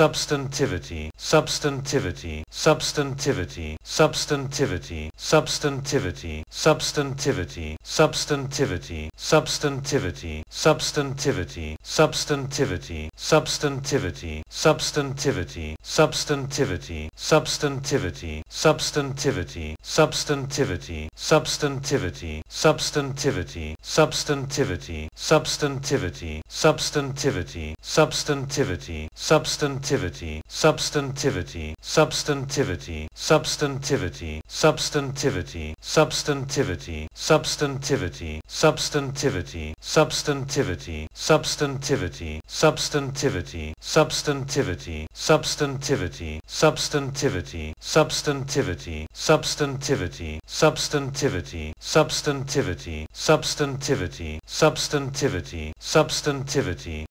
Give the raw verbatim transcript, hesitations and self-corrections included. substantivity, substantivity, substantivity, substantivity, substantivity, substantivity, substantivity, substantivity, substantivity, substantivity, substantivity, substantivity, substantivity, substantivity, substantivity, substantivity, substantivity, substantivity, substantivity, substantivity, substantivity, substantivity, substantivity, substantivity, substantivity, substantivity, substantivity, substantivity, substantivity, substantivity, substantivity, substantivity, substantivity, substantivity, substantivity, substantivity, substantivity, substantivity, substantivity, substantivity, substantivity, substantivity, substantivity,